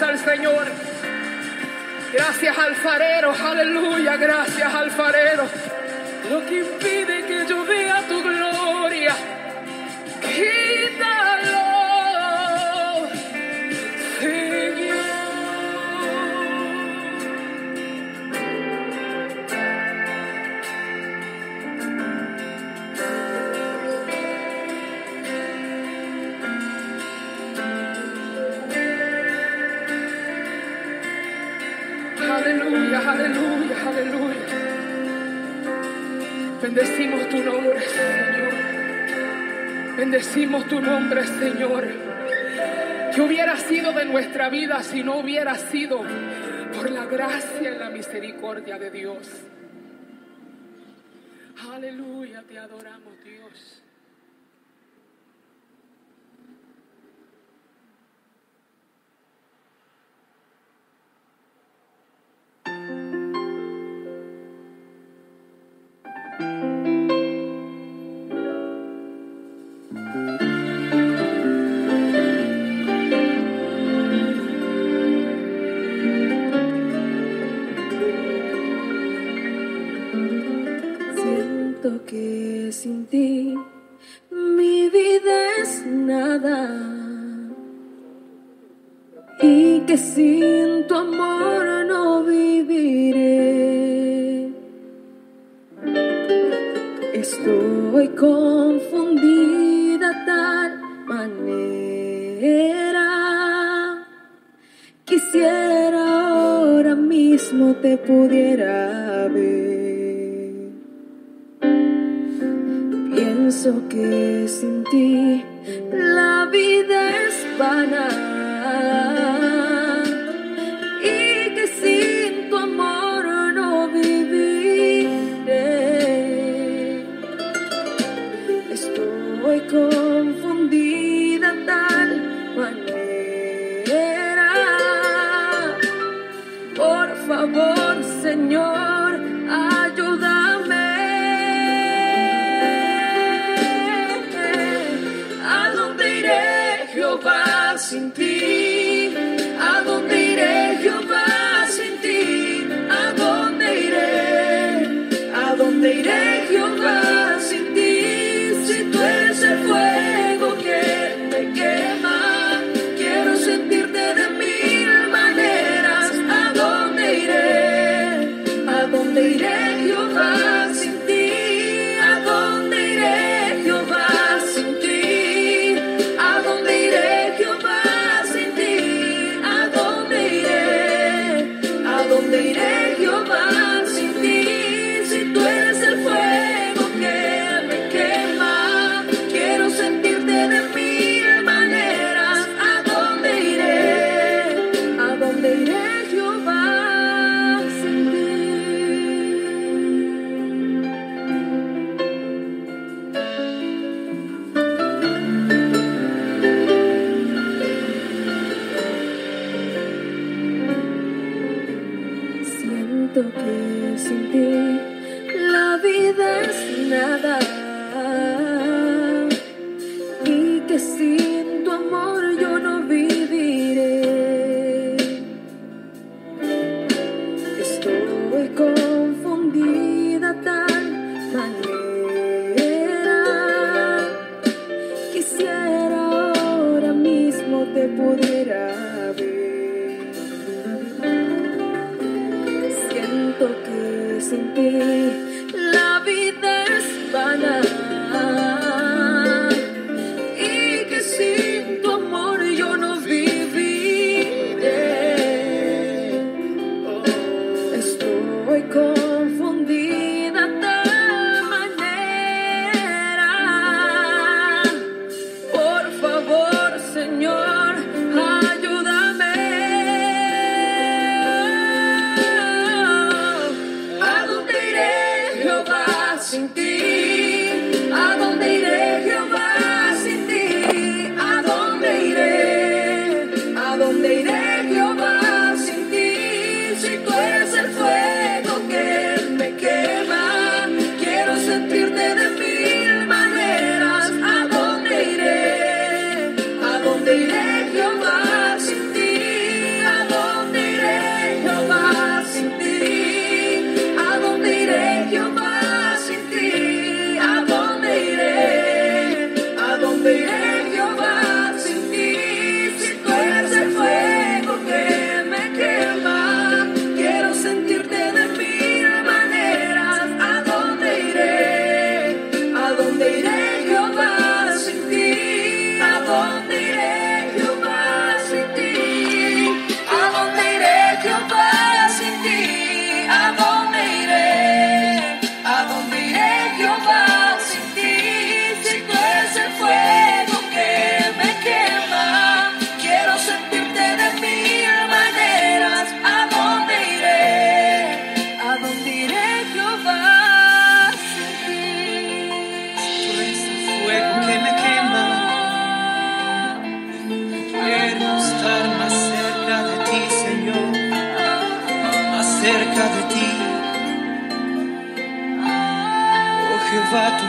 Gracias al Señor. Gracias al farero, aleluya, gracias al farero. Lo que impide que yo vea tu gloria, quítalo, Señor. Aleluya, aleluya, aleluya. Bendecimos tu nombre, Señor. Bendecimos tu nombre, Señor. ¿Qué hubiera sido de nuestra vida si no hubiera sido por la gracia y la misericordia de Dios? Aleluya, te adoramos, Dios. Sin ti, mi vida es nada, y que sin tu amor no viviré. Estoy confundida tal manera, quisiera ahora mismo te pudiera ver. Pienso que sin ti la vida es vana y que sin tu amor no viviré. Estoy confundida de tal manera. Por favor, Señor. Sin ti, ¿a dónde iré, Jehová? Sin ti, ¿a dónde iré? ¿A dónde iré, Jehová? Sin ti, si tú eres el fuego que me quema, quiero sentirte de mil maneras. ¿A dónde iré? ¿A dónde iré, Jehová? Sin ti, ¿a dónde iré, Jehová? Sin ti, ¿a dónde iré, Jehová?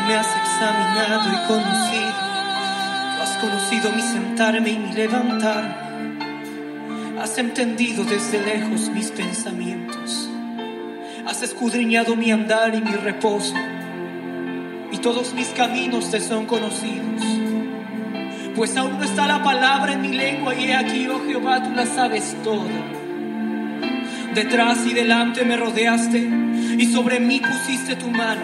me has examinado y conocido. Tú has conocido mi sentarme y mi levantarme. Has entendido desde lejos mis pensamientos. Has escudriñado mi andar y mi reposo. Y todos mis caminos te son conocidos. Pues aún no está la palabra en mi lengua, y he aquí, oh Jehová, tú la sabes toda. Detrás y delante me rodeaste, y sobre mí pusiste tu mano.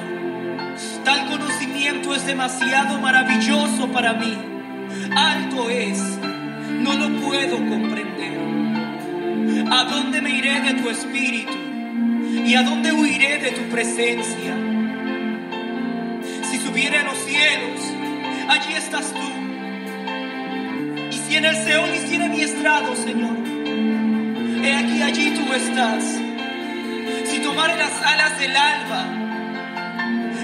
Tal conocimiento es demasiado maravilloso para mí. Alto es, no lo puedo comprender. ¿A dónde me iré de tu espíritu? ¿Y a dónde huiré de tu presencia? Si subiera a los cielos, allí estás tú. Y si en el Seol hiciera mi estrado, Señor, he aquí, allí tú estás. Si tomare las alas del alba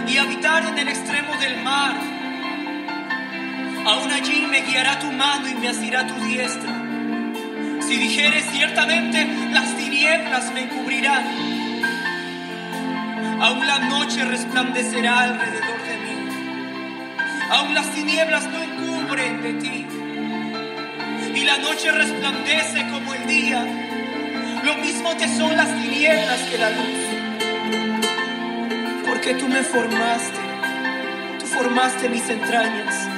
y habitar en el extremo del mar, aún allí me guiará tu mano y me asirá tu diestra. Si dijere ciertamente las tinieblas me encubrirán, aún la noche resplandecerá alrededor de mí. Aún las tinieblas no encubren de ti, y la noche resplandece como el día. Lo mismo te son las tinieblas que la luz. Porque tú me formaste. Tú formaste mis entrañas.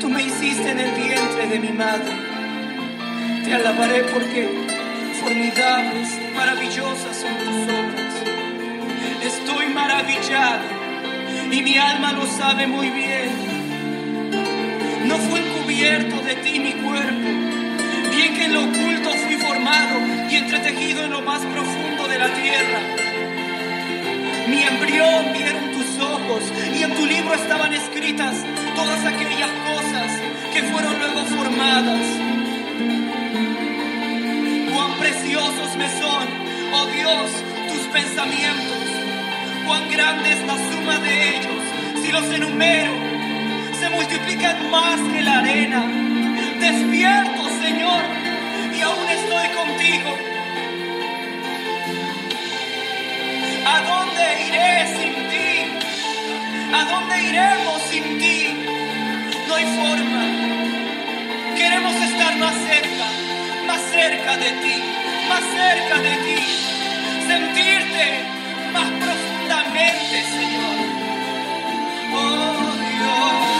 Tú me hiciste en el vientre de mi madre. Te alabaré porque formidables, maravillosas son tus obras. Estoy maravillado y mi alma lo sabe muy bien. No fue encubierto de ti mi cuerpo, bien que en lo oculto fui formado y entretejido en lo más profundo de la tierra. Mi embrión vieron tus ojos, y en tu libro estaban escritas todas aquellas cosas que fueron luego formadas. Cuán preciosos me son, oh Dios, tus pensamientos. Cuán grande es la suma de ellos. Si los enumero, se multiplican más que la arena. Despierto, Señor, y aún estoy contigo. ¿A dónde iré sin ti? ¿A dónde iremos sin ti? No hay forma. Queremos estar más cerca de ti, más cerca de ti. Sentirte más profundamente, Señor. Oh Dios.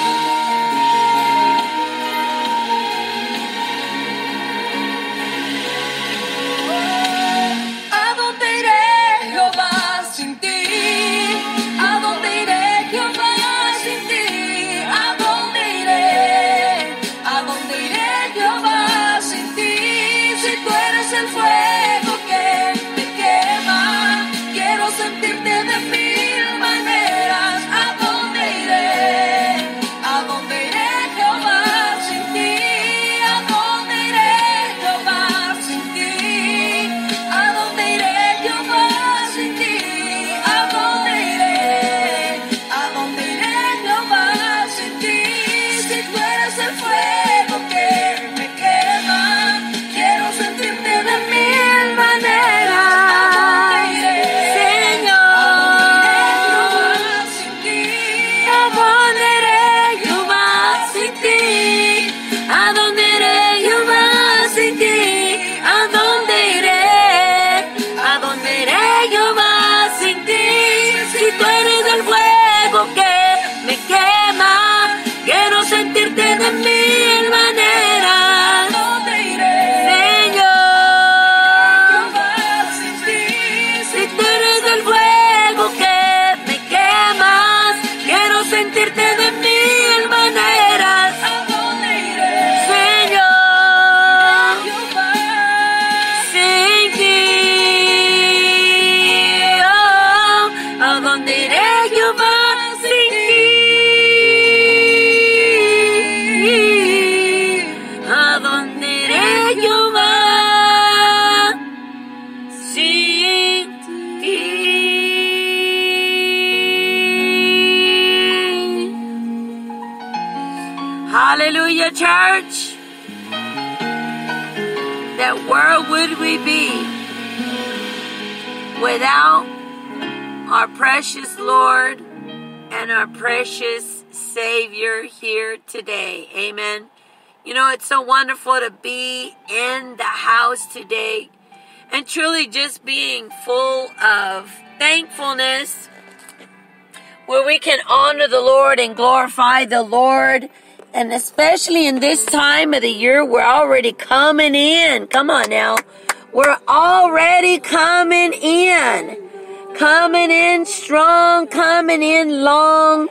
Church, that where would we be without our precious Lord and our precious Savior here today. Amen. You know, it's so wonderful to be in the house today and truly just being full of thankfulness where we can honor the Lord and glorify the Lord. And especially in this time of the year, we're already coming in. Come on now. We're already coming in. Coming in strong, coming in long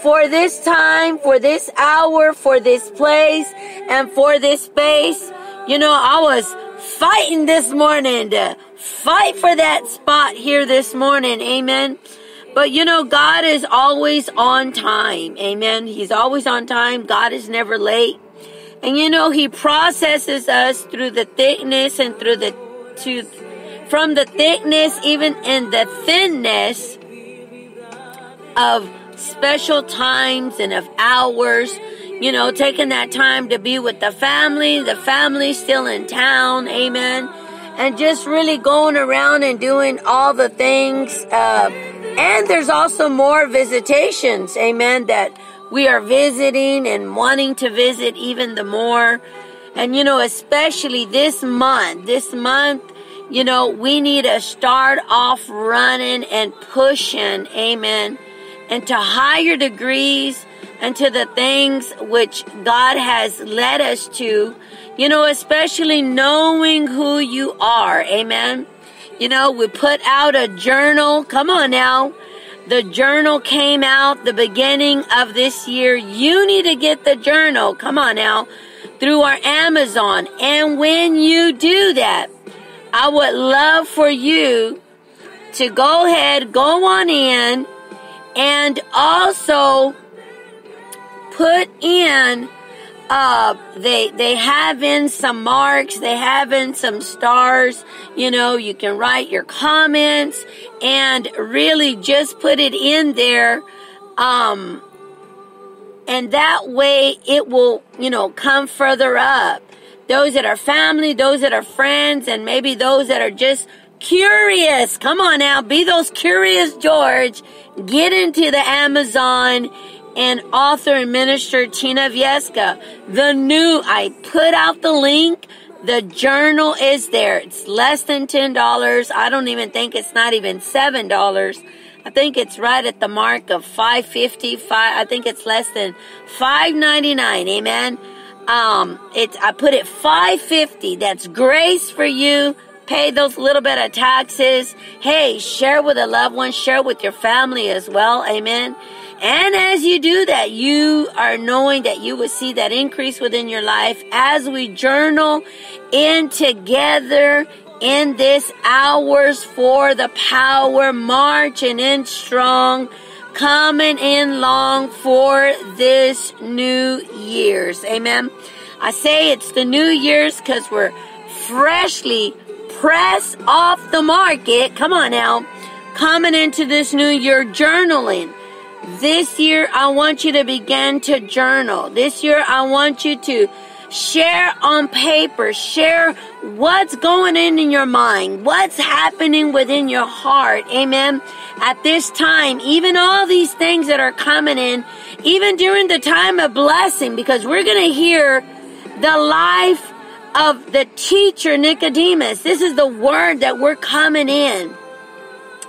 for this time, for this hour, for this place, and for this space. You know, I was fighting this morning to fight for that spot here this morning. Amen. But you know, God is always on time. Amen. He's always on time. God is never late. And you know, He processes us through the thickness and through the from the thickness, even in the thinness of special times and of hours. You know, taking that time to be with the family still in town. Amen. And just really going around and doing all the things. And there's also more visitations, amen, that we are visiting and wanting to visit even the more. And, you know, especially this month, you know, we need to start off running and pushing, amen, and to higher degrees and to the things which God has led us to, you know, especially knowing who you are, amen. You know, we put out a journal. Come on now. The journal came out the beginning of this year. You need to get the journal. Come on now. Through our Amazon. And when you do that, I would love for you to go ahead, go on in, and also put in, they have in some marks, they have in some stars, you know, you can write your comments and really just put it in there, and that way it will, you know, come further up. Those that are family, those that are friends, and maybe those that are just curious. Come on now, be those curious George, get into the Amazon. And author and minister Tina Viesca, I put out the link. The journal is there. It's less than $10. I don't even think it's not even $7. I think it's right at the mark of $5.55. I think it's less than $5.99. Amen. I put it $5.50. That's grace for you. Pay those little bit of taxes. Hey, share with a loved one. Share with your family as well. Amen. And as you do that, you are knowing that you will see that increase within your life as we journal in together in this hours for the power, marching in strong, coming in long for this New Year's. Amen. I say it's the New Year's because we're freshly pressed off the market. Come on now. Coming into this new year journaling. This year, I want you to begin to journal. This year, I want you to share on paper. Share what's going in your mind. What's happening within your heart. Amen. At this time, even all these things that are coming in, even during the time of blessing, because we're going to hear the life of the teacher, Nicodemus. This is the word that we're coming in.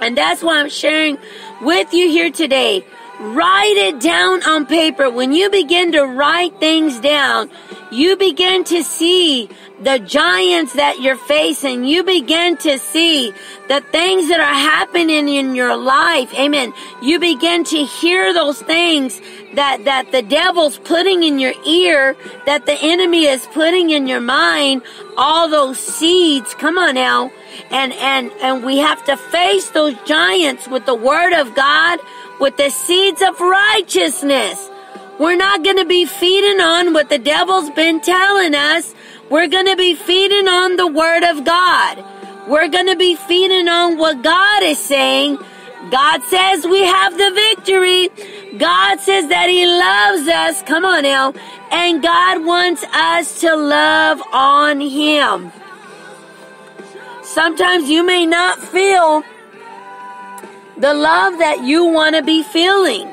And that's why I'm sharing with you here today. Write it down on paper. When you begin to write things down, you begin to see the giants that you're facing. You begin to see the things that are happening in your life. Amen. You begin to hear those things that the devil's putting in your ear, that the enemy is putting in your mind. All those seeds. Come on now. And we have to face those giants with the word of God. With the seeds of righteousness. We're not going to be feeding on what the devil's been telling us. We're going to be feeding on the word of God. We're going to be feeding on what God is saying. God says we have the victory. God says that He loves us. Come on now. And God wants us to love on Him. Sometimes you may not feel the love that you want to be feeling.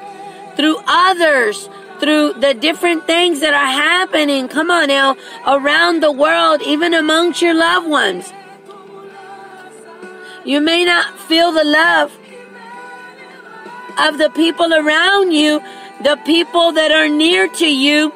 through others, through the different things that are happening, come on now, around the world, even amongst your loved ones. You may not feel the love of the people around you, the people that are near to you.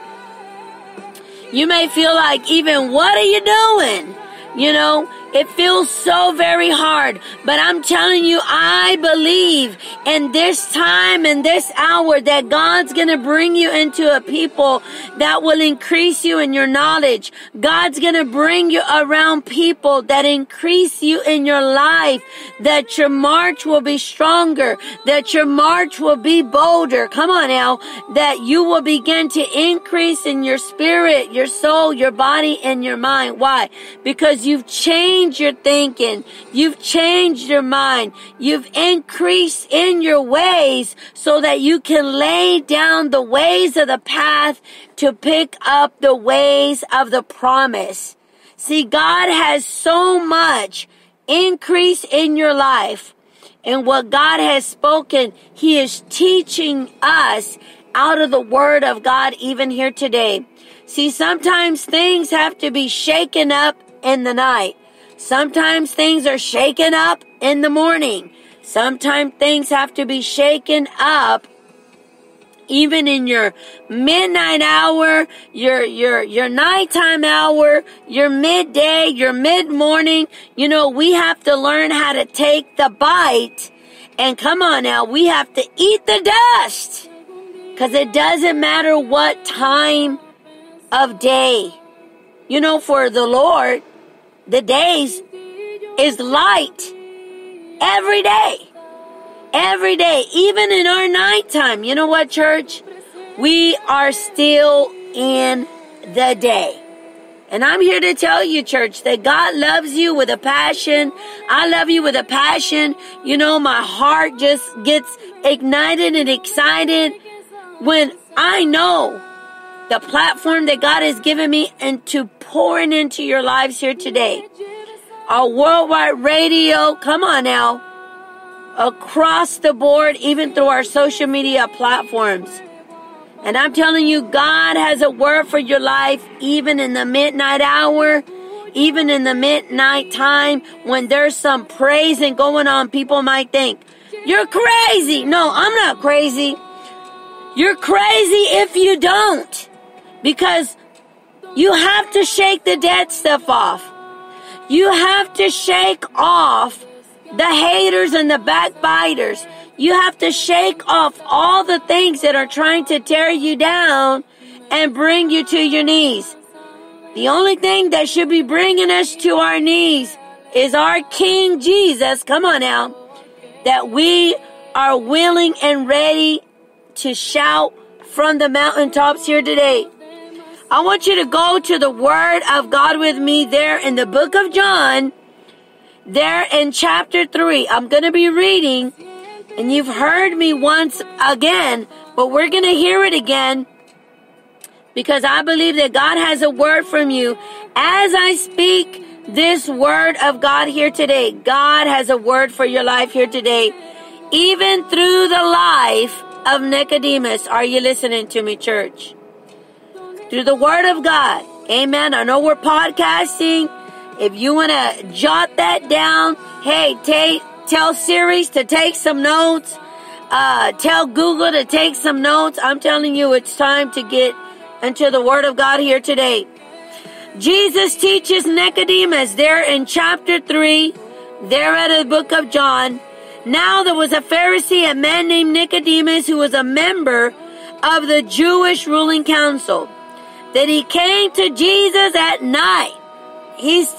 You may feel like, even, what are you doing? You know, it feels so very hard. But I'm telling you, I believe in this time and this hour that God's going to bring you into a people that will increase you in your knowledge. God's going to bring you around people that increase you in your life, that your march will be stronger, that your march will be bolder. Come on now, that you will begin to increase in your spirit, your soul, your body, and your mind. Why? Because you've changed your thinking. You've changed your mind. You've increased in your ways so that you can lay down the ways of the path to pick up the ways of the promise. See, God has so much increase in your life. And what God has spoken, He is teaching us out of the Word of God even here today. See, sometimes things have to be shaken up in the night. Sometimes things are shaken up in the morning. Sometimes things have to be shaken up even in your midnight hour, your nighttime hour, your midday, your mid-morning. You know, we have to learn how to take the bite. And come on now, we have to eat the dust. Because it doesn't matter what time of day. You know, for the Lord, the days is light every day. Every day, even in our nighttime. You know what, church? We are still in the day. And I'm here to tell you, church, that God loves you with a passion. I love you with a passion. You know, my heart just gets ignited and excited when I know the platform that God has given me and to pouring into your lives here today. Our worldwide radio, come on now, across the board, even through our social media platforms. And I'm telling you, God has a word for your life, even in the midnight hour, even in the midnight time, when there's some praising going on. People might think, you're crazy. No, I'm not crazy. You're crazy if you don't. Because you have to shake the dead stuff off. You have to shake off the haters and the backbiters. You have to shake off all the things that are trying to tear you down and bring you to your knees. The only thing that should be bringing us to our knees is our King Jesus. Come on now. That we are willing and ready to shout from the mountaintops here today. I want you to go to the Word of God with me there in the book of John, there in chapter 3. I'm going to be reading, and you've heard me once again, but we're going to hear it again because I believe that God has a word from you. As I speak this Word of God here today, God has a word for your life here today, even through the life of Nicodemus. Are you listening to me, church? Through the Word of God. Amen. I know we're podcasting. If you want to jot that down, hey, tell Siri to take some notes. Tell Google to take some notes. I'm telling you, it's time to get into the Word of God here today. Jesus teaches Nicodemus there in chapter 3, there at the book of John. Now there was a Pharisee, a man named Nicodemus, who was a member of the Jewish ruling council. That he came to Jesus at night.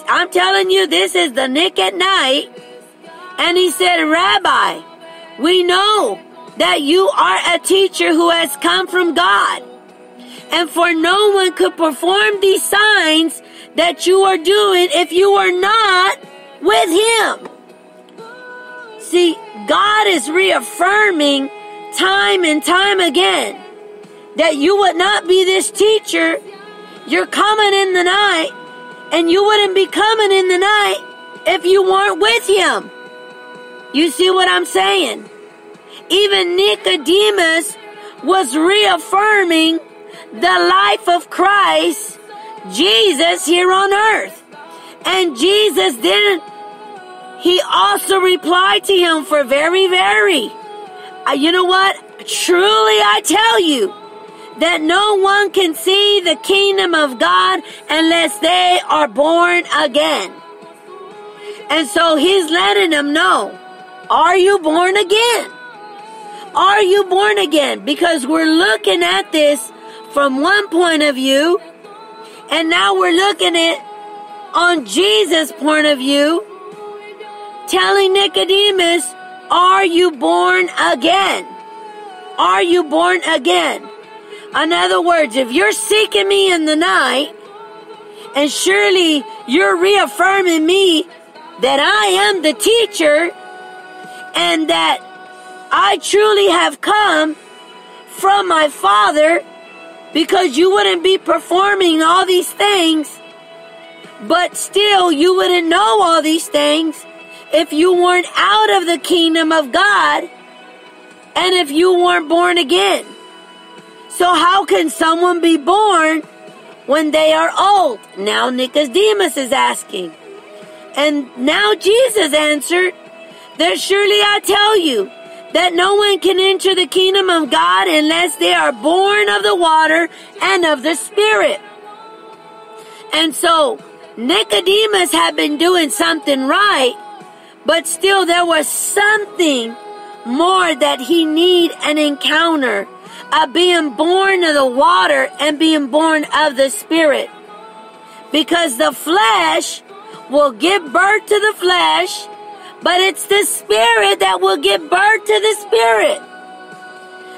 I'm telling you, this is the Nick at night. And he said, Rabbi, we know that you are a teacher who has come from God. And for no one could perform these signs that you are doing if you were not with him. See, God is reaffirming time and time again that you would not be this teacher. You're coming in the night, and you wouldn't be coming in the night if you weren't with him. You see what I'm saying? Even Nicodemus, was reaffirming the life of Christ, Jesus, here on earth. And Jesus didn't. He also replied to him, for very, very. You know what? Truly I tell you that no one can see the kingdom of God unless they are born again. And so he's letting them know, are you born again? Are you born again? Because we're looking at this from one point of view, and now we're looking at it on Jesus' point of view, telling Nicodemus, are you born again? Are you born again? In other words, if you're seeking me in the night, and surely you're reaffirming me that I am the teacher, and that I truly have come from my Father, because you wouldn't be performing all these things, but still you wouldn't know all these things if you weren't out of the kingdom of God and if you weren't born again. So how can someone be born when they are old? Now Nicodemus is asking. And now Jesus answered, "Then surely I tell you that no one can enter the kingdom of God unless they are born of the water and of the Spirit." And so Nicodemus had been doing something right, but still there was something more that he needed an encounter of being born of the water and being born of the Spirit. Because the flesh will give birth to the flesh, but it's the Spirit that will give birth to the Spirit.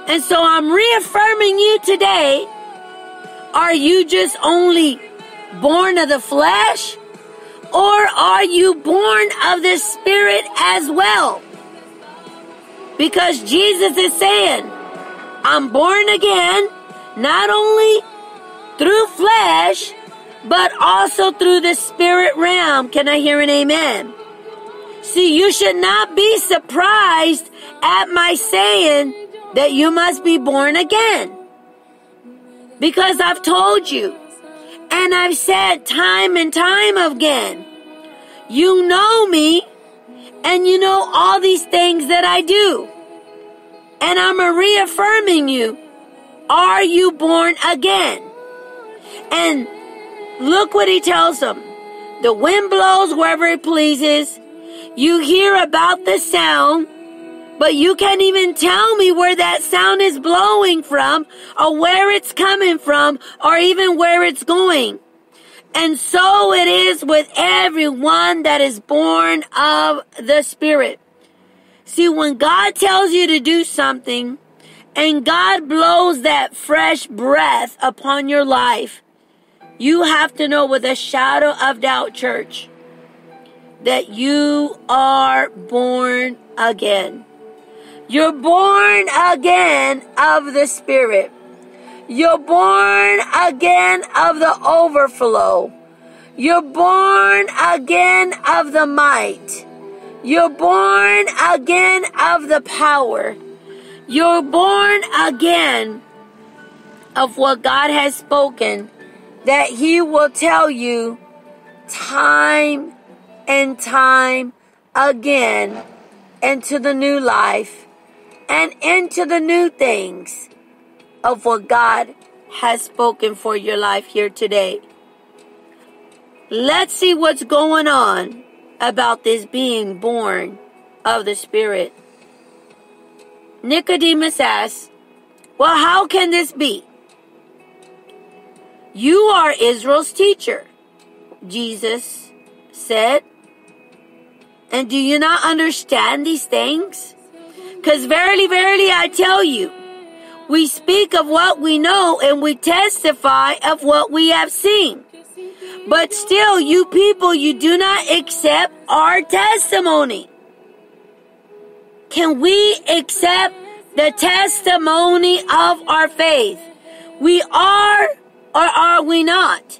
And so I'm reaffirming you today, are you just only born of the flesh, or are you born of the Spirit as well? Because Jesus is saying, I'm born again, not only through flesh, but also through the spirit realm. Can I hear an amen? See, you should not be surprised at my saying that you must be born again. Because I've told you, and I've said time and time again, you know me, and you know all these things that I do. And I'm reaffirming you, are you born again? And look what he tells them. The wind blows wherever it pleases. You hear about the sound, but you can't even tell me where that sound is blowing from, or where it's coming from, or even where it's going. And so it is with everyone that is born of the Spirit. See, when God tells you to do something, and God blows that fresh breath upon your life, you have to know with a shadow of doubt, church, that you are born again. You're born again of the Spirit. You're born again of the overflow. You're born again of the might. You're born again of the power. You're born again of what God has spoken, that he will tell you time and time again into the new life and into the new things of what God has spoken for your life here today. Let's see what's going on about this being born of the Spirit. Nicodemus asks, well, how can this be? You are Israel's teacher, Jesus said. And do you not understand these things? Because verily, verily, I tell you, we speak of what we know and we testify of what we have seen. But still, you people, you do not accept our testimony. Can we accept the testimony of our faith? We are, or are we not?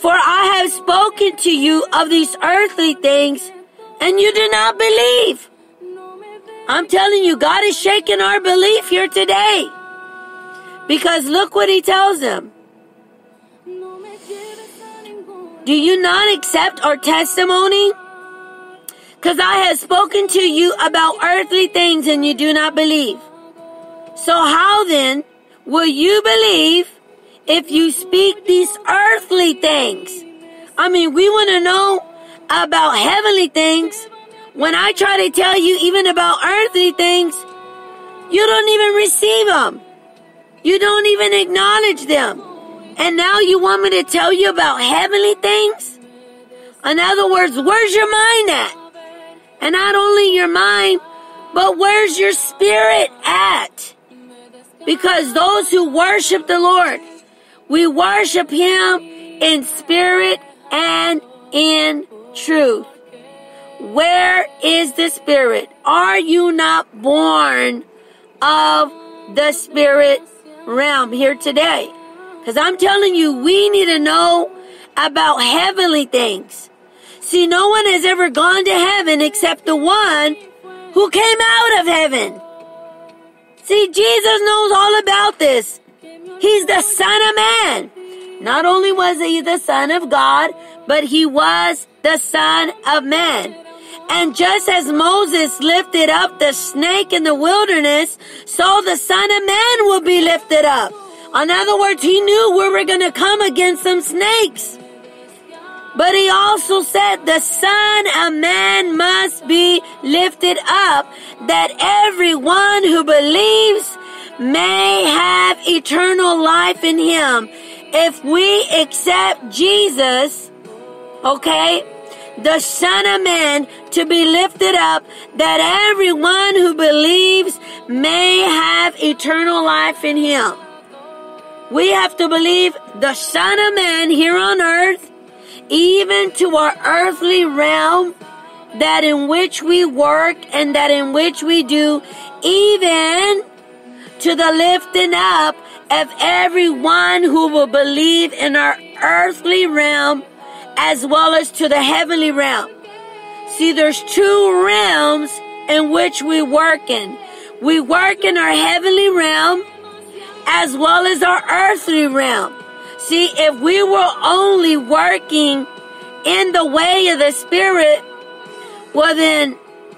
For I have spoken to you of these earthly things, and you do not believe. I'm telling you, God is shaking our belief here today. Because look what he tells him. Do you not accept our testimony? Because I have spoken to you about earthly things and you do not believe. So how then will you believe if you speak these earthly things? I mean, we want to know about heavenly things. When I try to tell you even about earthly things, you don't even receive them. You don't even acknowledge them. And now you want me to tell you about heavenly things? In other words, where's your mind at? And not only your mind, but where's your spirit at? Because those who worship the Lord, we worship Him in spirit and in truth. Where is the spirit? Are you not born of the spirit realm here today? Because I'm telling you, we need to know about heavenly things. See, no one has ever gone to heaven except the one who came out of heaven. See, Jesus knows all about this. He's the Son of Man. Not only was he the Son of God, but he was the Son of Man. And just as Moses lifted up the snake in the wilderness, so the Son of Man will be lifted up. In other words, he knew we were going to come against some snakes. But he also said the Son of Man must be lifted up, that everyone who believes may have eternal life in him. If we accept Jesus, okay, the Son of Man to be lifted up, that everyone who believes may have eternal life in him. We have to believe the Son of Man here on earth, even to our earthly realm, that in which we work and that in which we do, even to the lifting up of everyone who will believe in our earthly realm as well as to the heavenly realm. See, there's two realms in which we work in. We work in our heavenly realm as well as our earthly realm. See, if we were only working in the way of the Spirit, well then,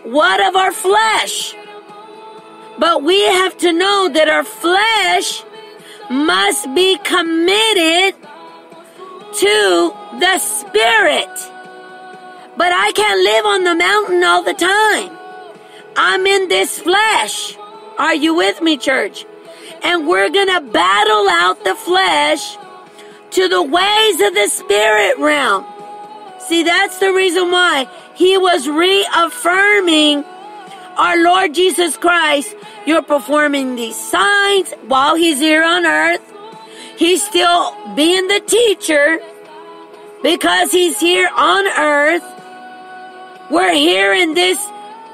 what of our flesh? But we have to know that our flesh must be committed to the Spirit. But I can't live on the mountain all the time. I'm in this flesh. Are you with me, church? And we're going to battle out the flesh to the ways of the spirit realm. See, that's the reason why he was reaffirming our Lord Jesus Christ. You're performing these signs while he's here on earth. He's still being the teacher because he's here on earth. We're here in this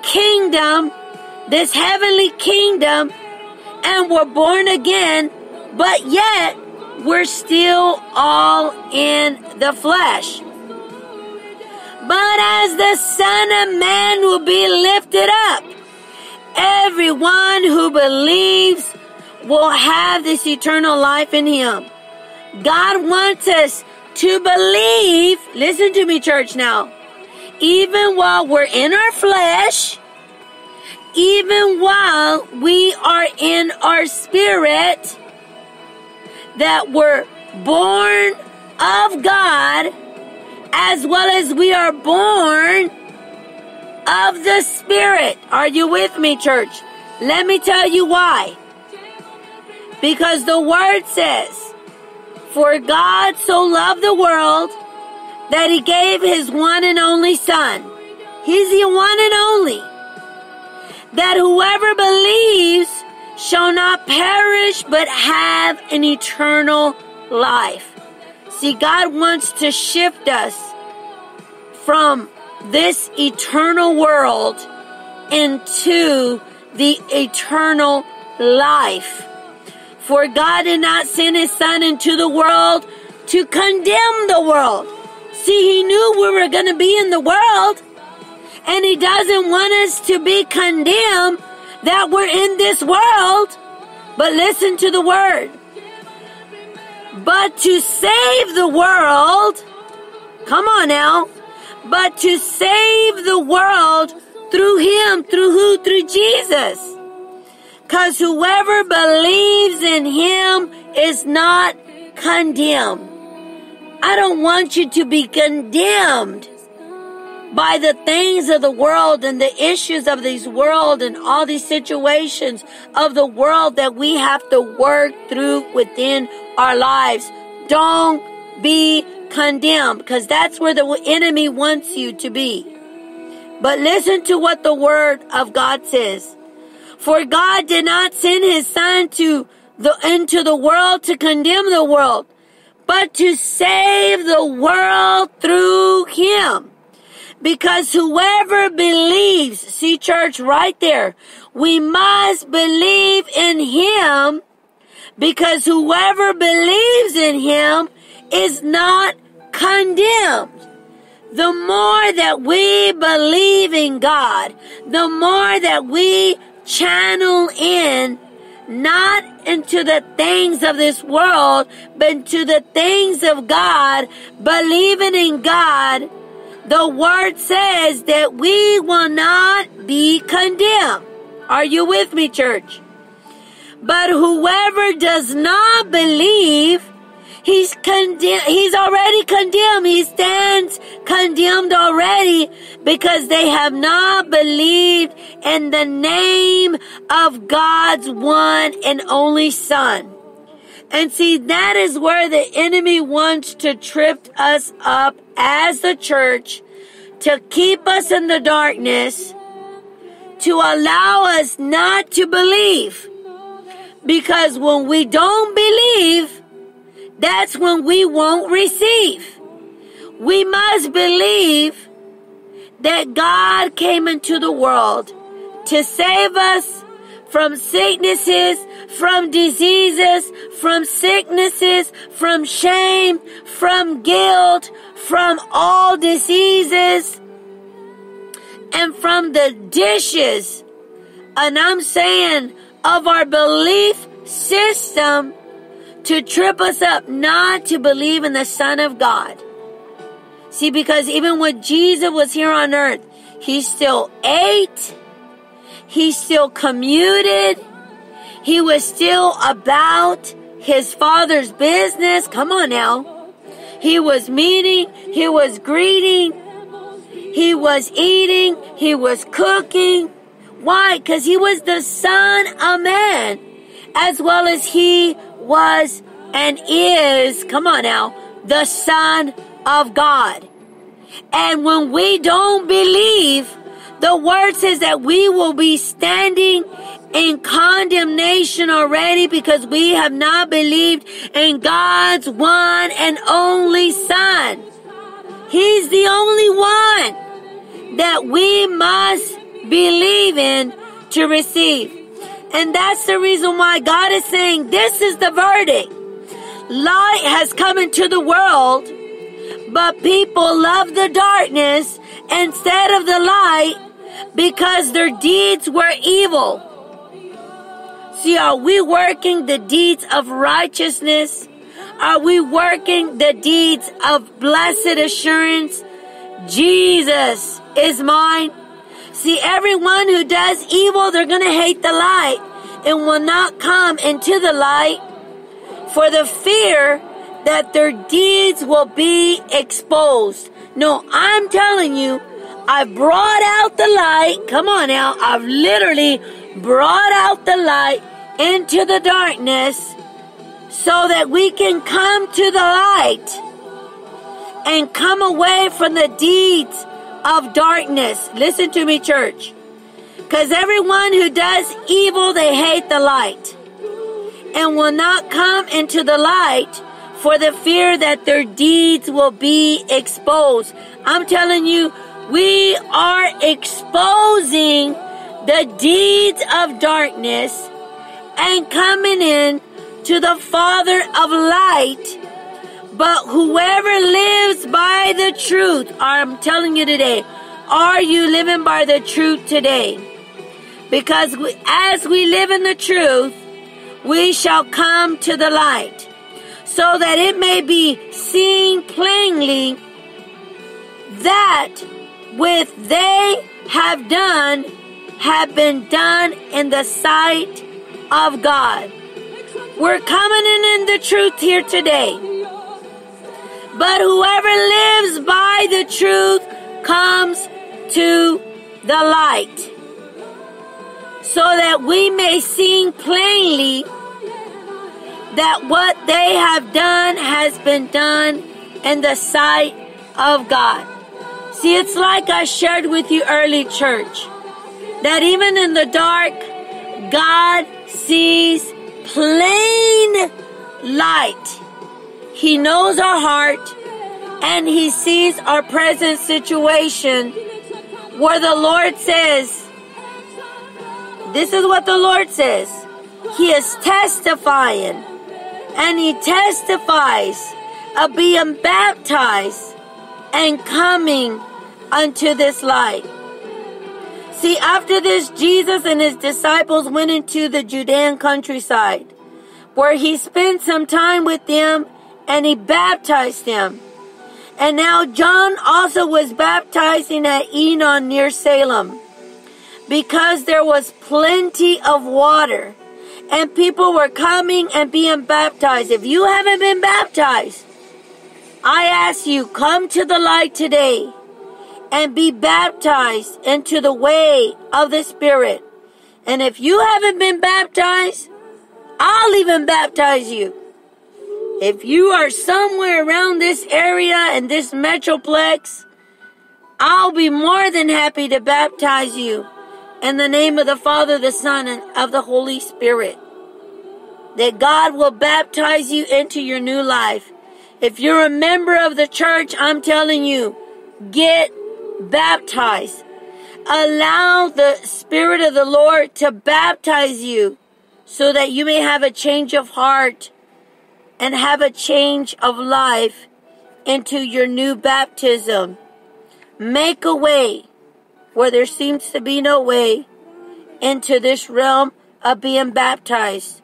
kingdom, this heavenly kingdom, and we're born again, but yet we're still all in the flesh. But as the Son of Man will be lifted up, everyone who believes will have this eternal life in him. God wants us to believe, listen to me, church, now, even while we're in our flesh, even while we are in our spirit, that we're born of God as well as we are born of the Spirit. Are you with me, church? Let me tell you why. Because the Word says, for God so loved the world that He gave His one and only Son. He's the one and only. That whoever believes shall not perish, but have an eternal life. See, God wants to shift us from this eternal world into the eternal life. For God did not send His Son into the world to condemn the world. See, He knew we were going to be in the world. And He doesn't want us to be condemned that we're in this world. But listen to the Word. But to save the world, come on now, but to save the world through him, through who? Through Jesus. Because whoever believes in him is not condemned. I don't want you to be condemned by the things of the world and the issues of this world and all these situations of the world that we have to work through within our lives. Don't be condemned, because that's where the enemy wants you to be. But listen to what the word of God says. For God did not send his son into the world to condemn the world, but to save the world through him. Because whoever believes, see church right there, we must believe in him, because whoever believes in him is not condemned. The more that we believe in God, the more that we channel in, not into the things of this world, but to the things of God, believing in God, the word says that we will not be condemned. Are you with me, church? But whoever does not believe, he's already condemned. He stands condemned already, because they have not believed in the name of God's one and only Son. And see, that is where the enemy wants to trip us up as the church, to keep us in the darkness, to allow us not to believe. Because when we don't believe, that's when we won't receive. We must believe that God came into the world to save us from sicknesses, from diseases, from sicknesses, from shame, from guilt, from all diseases, and from the dishes, and I'm saying, of our belief system, to trip us up not to believe in the Son of God. See, because even when Jesus was here on earth, he still ate, he still commuted, he was still about his Father's business. Come on now. He was meeting, he was greeting, he was eating, he was cooking. Why? Because he was the Son of Man, as well as he was and is, come on now, the Son of God. And when we don't believe, the word says that we will be standing in condemnation already, because we have not believed in God's one and only Son. He's the only one that we must believe in to receive. And that's the reason why God is saying, this is the verdict. Light has come into the world, but people love the darkness instead of the light, because their deeds were evil. See, are we working the deeds of righteousness? Are we working the deeds of blessed assurance? Jesus is mine. See, everyone who does evil, they're going to hate the light and will not come into the light, for the fear that their deeds will be exposed. No, I'm telling you, I brought out the light. Come on now. I've literally brought out the light into the darkness, so that we can come to the light and come away from the deeds of darkness. Listen to me, church. Because everyone who does evil, they hate the light and will not come into the light, for the fear that their deeds will be exposed. I'm telling you, we are exposing the deeds of darkness and coming in to the Father of light. But whoever lives by the truth, I'm telling you today, are you living by the truth today? Because as we live in the truth, we shall come to the light. so that it may be seen plainly that which they have done have been done in the sight of God. We're coming in the truth here today. But whoever lives by the truth comes to the light, so that we may see plainly that what they have done has been done in the sight of God. See, it's like I shared with you early, church, that even in the dark, God sees plain light. He knows our heart, and He sees our present situation, where the Lord says, this is what the Lord says. He is testifying. And He testifies of being baptized and coming unto this light. See, after this, Jesus and His disciples went into the Judean countryside, where He spent some time with them and He baptized them. And now John also was baptizing at Enon near Salem, because there was plenty of water. And people were coming and being baptized. If you haven't been baptized, I ask you, come to the light today and be baptized into the way of the Spirit. And if you haven't been baptized, I'll even baptize you. If you are somewhere around this area and this metroplex, I'll be more than happy to baptize you. In the name of the Father, the Son, and of the Holy Spirit. That God will baptize you into your new life. If you're a member of the church, I'm telling you, get baptized. Allow the Spirit of the Lord to baptize you, so that you may have a change of heart and have a change of life into your new baptism. Make a way where there seems to be no way, into this realm of being baptized.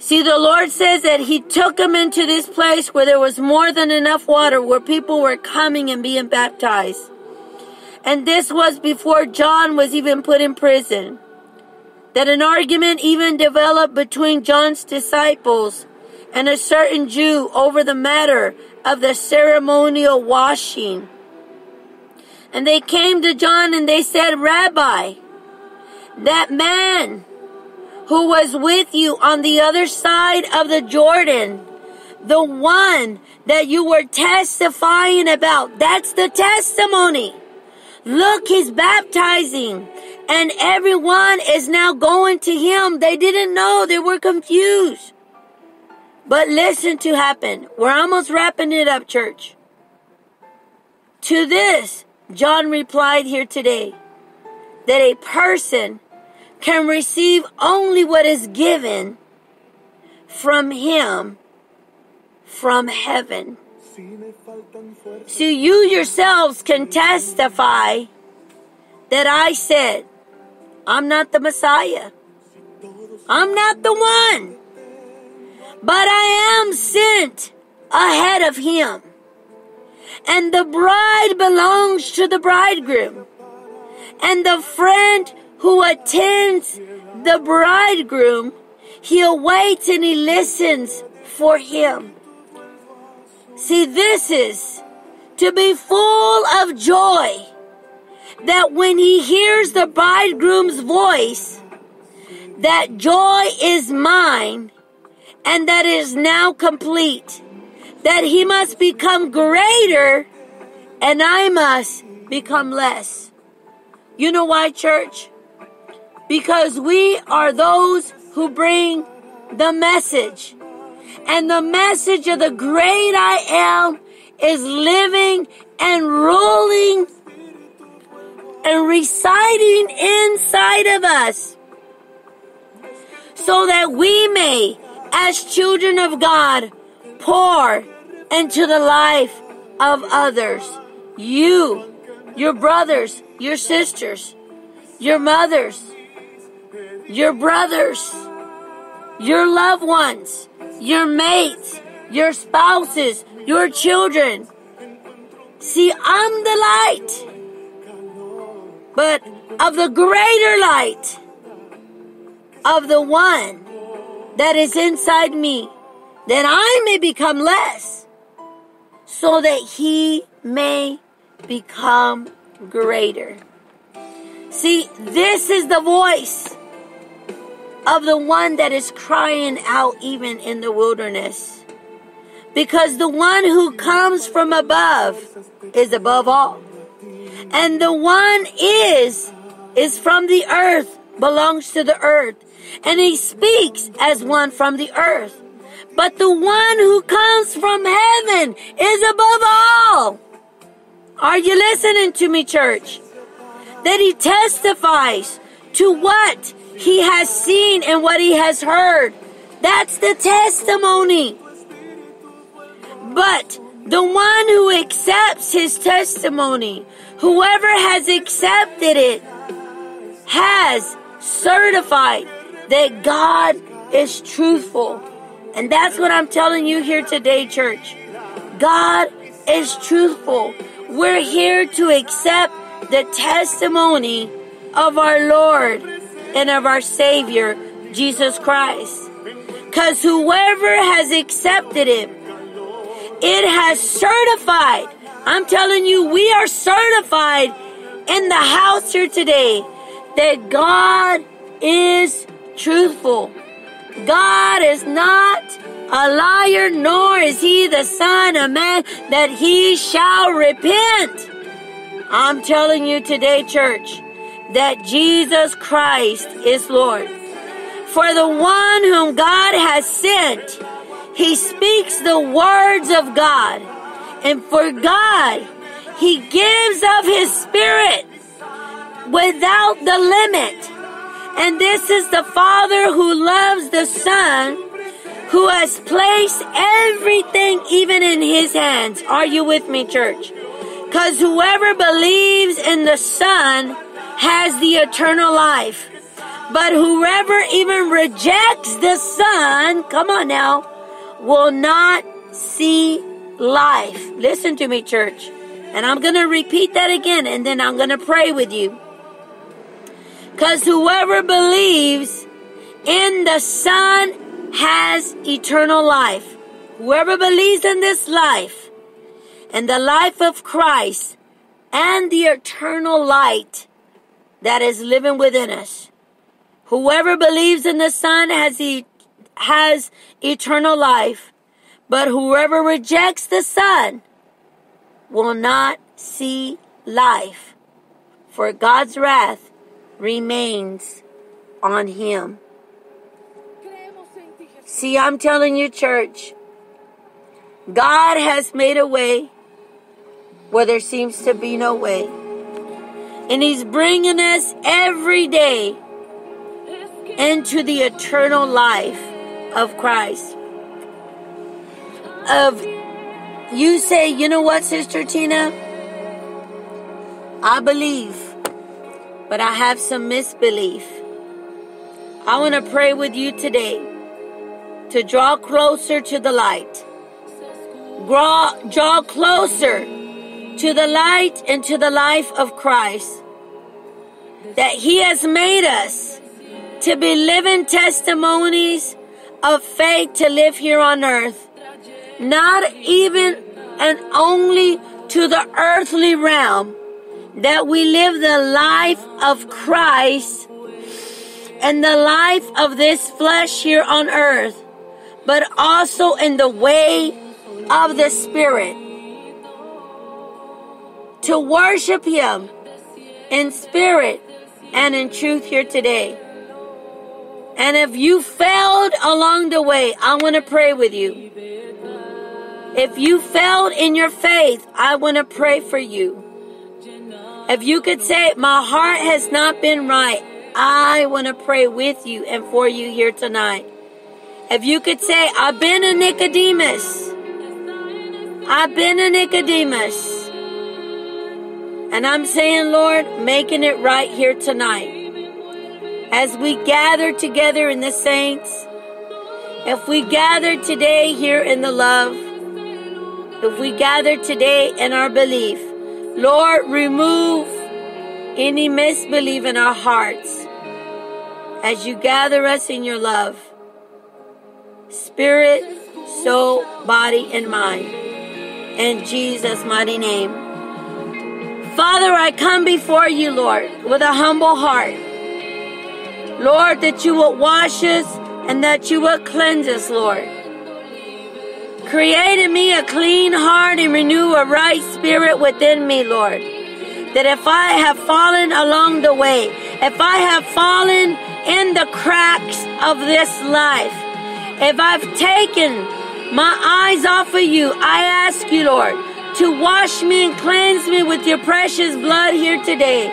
See, the Lord says that He took him into this place where there was more than enough water, where people were coming and being baptized. And this was before John was even put in prison. That an argument even developed between John's disciples and a certain Jew over the matter of the ceremonial washing. And they came to John and they said, Rabbi, that man who was with you on the other side of the Jordan, the one that you were testifying about, that's the testimony. Look, he's baptizing, and everyone is now going to him. They didn't know. They were confused. But listen to happen. We're almost wrapping it up, church. To this, John replied here today that a person can receive only what is given from him from heaven. So you yourselves can testify that I said, I'm not the Messiah. I'm not the one. But I am sent ahead of him. And the bride belongs to the bridegroom. And the friend who attends the bridegroom, he awaits and he listens for him. See, this is to be full of joy, that when he hears the bridegroom's voice, that joy is mine and that is now complete. That he must become greater and I must become less. You know why, church? Because we are those who bring the message. And the message of the great I am is living and ruling and residing inside of us, so that we may, as children of God, pour into the life of others. You, your brothers, your sisters, your mothers, your brothers, your loved ones, your mates, your spouses, your children. See, I'm the light, but of the greater light, of the one that is inside me, that I may become less, so that he may become greater. See, this is the voice of the one that is crying out even in the wilderness. Because the one who comes from above is above all. And the one is from the earth, belongs to the earth. And he speaks as one from the earth. But the one who comes from heaven is above all. Are you listening to me, church? That he testifies to what he has seen and what he has heard. That's the testimony. But the one who accepts his testimony, whoever has accepted it, has certified that God is truthful. And that's what I'm telling you here today, church. God is truthful. We're here to accept the testimony of our Lord and of our Savior, Jesus Christ. Because whoever has accepted Him, it has certified. I'm telling you, we are certified in the house here today that God is truthful. God is not a liar, nor is He the Son of Man, that He shall repent. I'm telling you today, church, that Jesus Christ is Lord. For the one whom God has sent, he speaks the words of God. And for God, he gives of his spirit without the limit. And this is the Father who loves the Son, who has placed everything even in his hands. Are you with me, church? Because whoever believes in the Son has the eternal life. But whoever even rejects the Son, come on now, will not see life. Listen to me, church. And I'm going to repeat that again, and then I'm going to pray with you. Because whoever believes in the Son has eternal life. Whoever believes in this life, and the life of Christ and the eternal light that is living within us. Whoever believes in the Son has eternal life, but whoever rejects the Son will not see life, for God's wrath remains on him. See, I'm telling you, church, God has made a way where there seems to be no way. And he's bringing us every day into the eternal life of Christ. You say, you know what, Sister Tina? I believe, but I have some misbelief. I want to pray with you today to draw closer to the light. Draw closer to the light and to the life of Christ, that he has made us to be living testimonies of faith, to live here on earth, not even and only to the earthly realm, that we live the life of Christ and the life of this flesh here on earth, but also in the way of the Spirit, to worship Him in spirit and in truth here today. And if you failed along the way, I want to pray with you. If you failed in your faith, I want to pray for you. If you could say, my heart has not been right, I want to pray with you and for you here tonight. If you could say, I've been a Nicodemus. I've been a Nicodemus, and I'm saying, Lord, making it right here tonight. As we gather together in the saints, If we gather today here in the love, if we gather today in our belief, Lord, remove any misbelief in our hearts as you gather us in your love, spirit, soul, body, and mind. In Jesus' mighty name. Father, I come before you, Lord, with a humble heart. Lord, that you will wash us and that you will cleanse us, Lord. Create in me a clean heart and renew a right spirit within me, Lord. That if I have fallen along the way, if I have fallen in the cracks of this life, if I've taken my eyes off of you, I ask you, Lord, to wash me and cleanse me with your precious blood here today.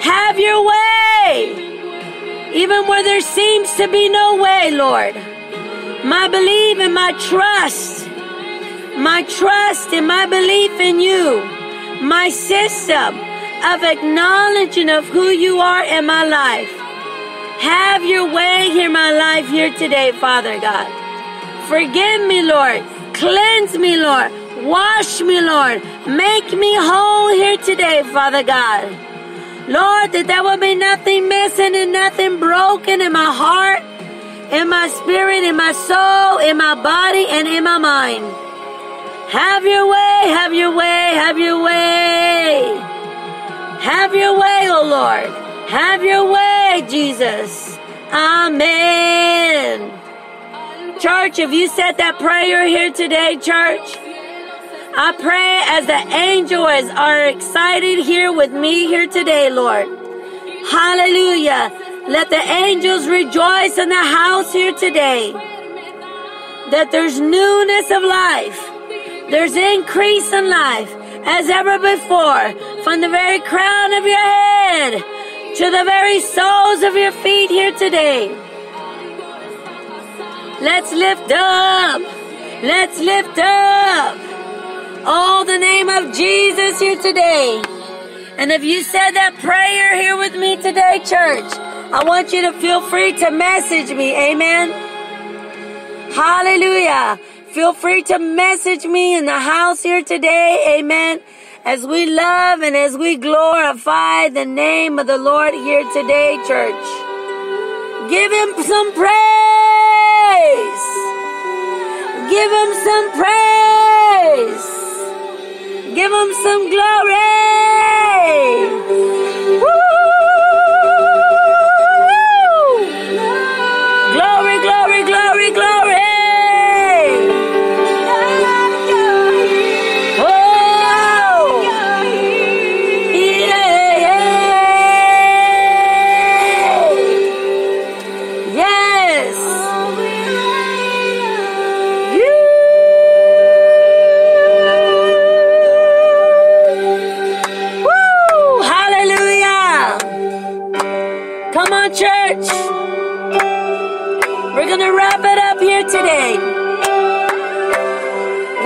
Have your way. Even where there seems to be no way, Lord. My belief and my trust and my belief in you, my system of acknowledging of who you are in my life. Have your way here, my life here today, Father God. Forgive me, Lord. Cleanse me, Lord. Wash me, Lord. Make me whole here today, Father God. Lord, that there will be nothing missing and nothing broken in my heart, in my spirit, in my soul, in my body, and in my mind. Have your way, have your way, have your way. Have your way, oh Lord. Have your way, Jesus. Amen. Church, if you said that prayer here today, church, I pray as the angels are excited here with me here today, Lord. Hallelujah. Let the angels rejoice in the house here today. That there's newness of life. There's increase in life as ever before. From the very crown of your head to the very soles of your feet here today. Let's lift up. Let's lift up. Oh, the name of Jesus here today. And if you said that prayer here with me today, church, I want you to feel free to message me. Amen. Hallelujah. Feel free to message me in the house here today. Amen. As we love and as we glorify the name of the Lord here today, church. Give him some praise. Give him some praise. Give him some glory. Woo! Glory, glory, glory, glory. Oh! Yeah. Yes. Church, we're gonna wrap it up here today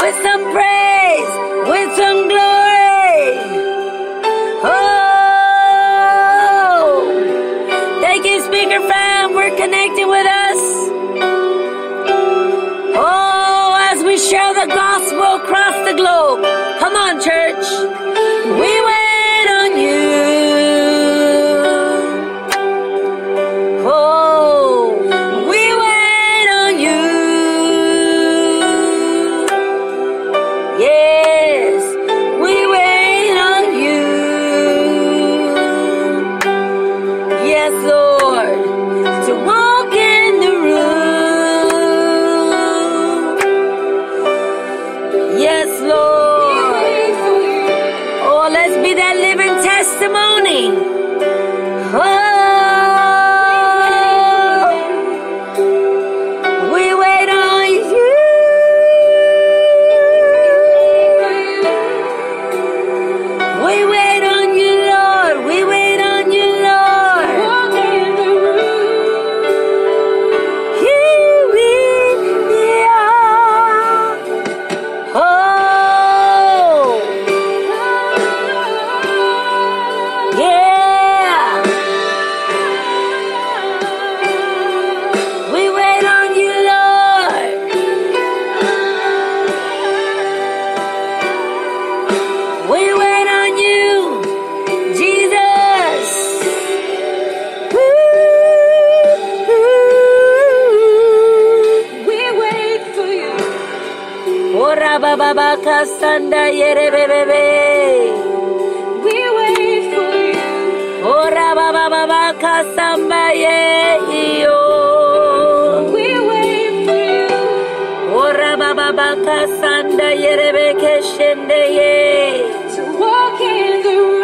with some praise, with some glory. Oh, thank you, Speaker Fam, we're connecting with us. Oh, as we share the gospel across the globe. Come on, church, we wait on you. Yeah! Ora baba baka sanda yere bebe. We wait for you. Ora baba baka samba ye yo. We wait for you. Ora baba baka sanda yere beke shende ye. To walk in the room.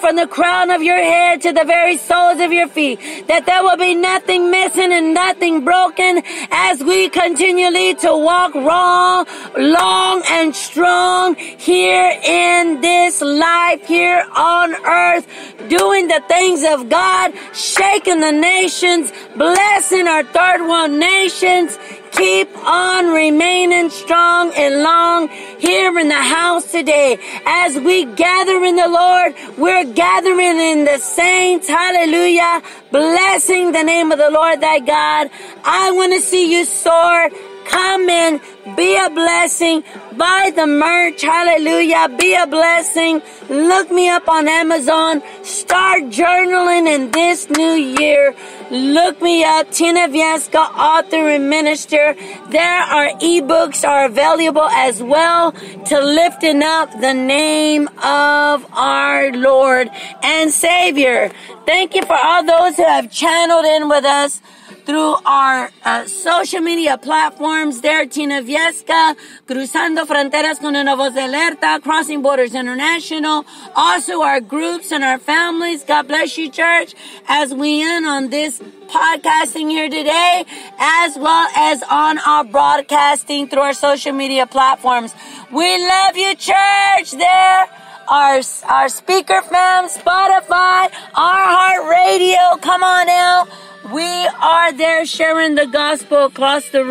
From the crown of your head to the very soles of your feet, that there will be nothing missing and nothing broken as we continually to walk wrong, long and strong here in this life, here on earth, doing the things of God, shaking the nations, blessing our third world nations. Keep on remaining strong and long here in the house today. As we gather in the Lord, we're gathering in the saints. Hallelujah. Blessing the name of the Lord thy God. I want to see you soar. Come in. Be a blessing. Buy the merch. Hallelujah. Be a blessing. Look me up on Amazon. Start journaling in this new year. Look me up, Tina Viesca, author and minister. There our ebooks are available as well to lifting up the name of our our Lord and Savior. Thank you for all those who have channeled in with us through our social media platforms there. Tina Viesca, Cruzando Fronteras con una voz de alerta, Crossing Borders International. Also our groups and our families. God bless you, church, as we end on this podcasting here today, as well as on our broadcasting through our social media platforms. We love you, church, there. Our speaker fam, Spotify, iHeartRadio, come on out. We are there sharing the gospel across the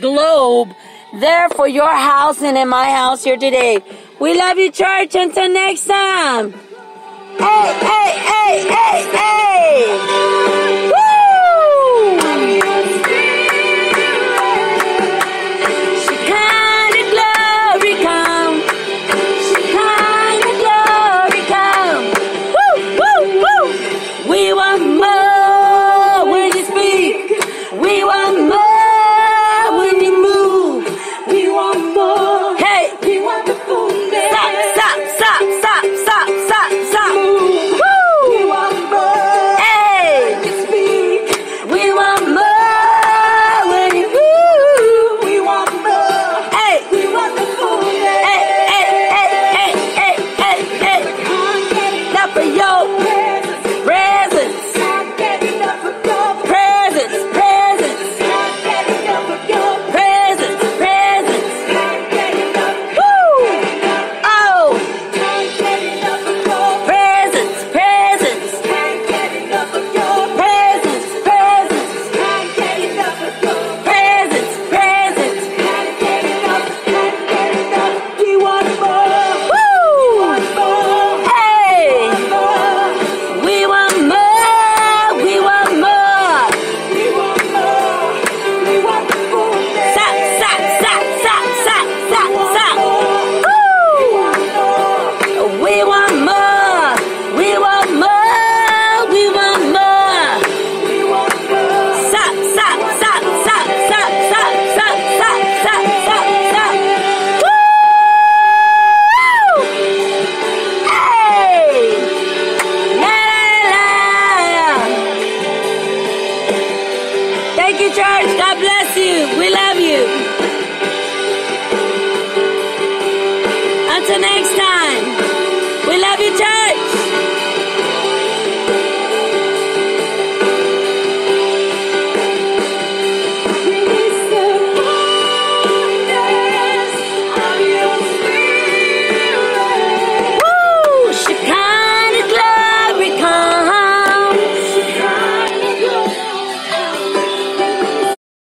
globe, there for your house and in my house here today. We love you, church. Until next time.